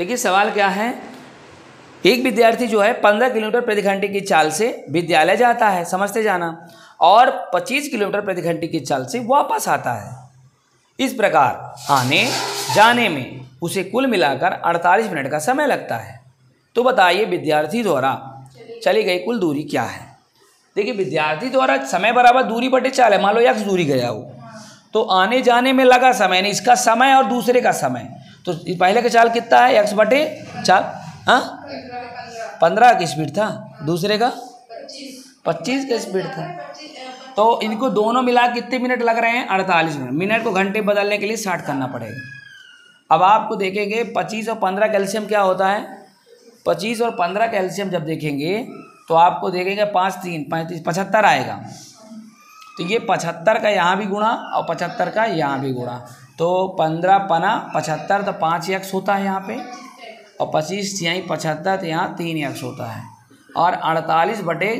देखिए सवाल क्या है, एक विद्यार्थी जो है 15 किलोमीटर प्रति घंटे की चाल से विद्यालय जाता है, समझते जाना, और 25 किलोमीटर प्रति घंटे की चाल से वापस आता है। इस प्रकार आने जाने में उसे कुल मिलाकर 48 मिनट का समय लगता है। तो बताइए विद्यार्थी द्वारा चली गई कुल दूरी क्या है। देखिए विद्यार्थी द्वारा समय बराबर दूरी बटे चाल है। मान लो यक्ष दूरी गया हो तो आने जाने में लगा समय, नहीं इसका समय और दूसरे का समय, तो पहले का चाल कितना है, यक्ष बटे चाल, हाँ 15 की स्पीड था, दूसरे का 25 की स्पीड था। तो इनको दोनों मिला कितने मिनट लग रहे हैं, 48 मिनट। मिनट को घंटे बदलने के लिए 60 करना पड़ेगा। अब आपको देखेंगे 25 और 15 कैल्शियम क्या होता है, 25 और 15 कैल्शियम जब देखेंगे तो आपको देखेंगे 5 3 35 75 आएगा। तो ये 75 का यहाँ भी गुणा और 75 का यहाँ भी गुणा, तो 15 पना 75, तो 5x होता है यहाँ पे, और 25 यहाँ 75, तो यहाँ 3x होता है, और 48 बटे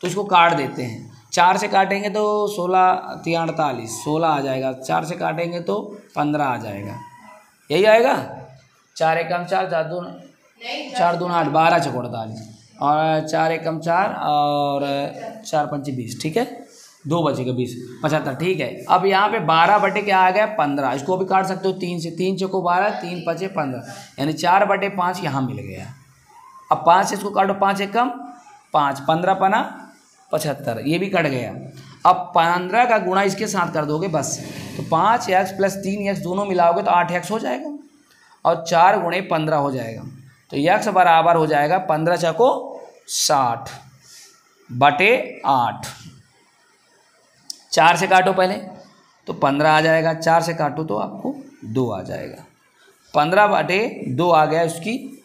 तो इसको काट देते हैं, 4 से काटेंगे तो 16 3 48 16 आ जाएगा, 4 से काटेंगे तो 15 आ जाएगा, यही आएगा। 4 एकम 4 4 दून 8 12 चौक 48, और 4 एकम 4 और 4 पंचे 20, ठीक है 2 बचेगा 20 75, ठीक है। अब यहाँ पे 12 बटे क्या आ गया, 15, इसको भी काट सकते हो 3 से, 3 चौको 12 3 5 15, यानी 4 बटे 5 यहाँ मिल गया। अब 5 से इसको काटो, 5 एकम 5, 15 पना 75, ये भी कट गया। अब 15 का गुणा इसके साथ कर दोगे बस, तो 5x प्लस 3x दोनों मिलाओगे तो 8x हो जाएगा, और 4 गुणे 15 हो जाएगा, तो x बराबर हो जाएगा 15 चौको 60 बटे 8। 4 से काटो पहले तो 15 आ जाएगा, 4 से काटो तो आपको 2 आ जाएगा, 15 बटे 2 आ गया उसकी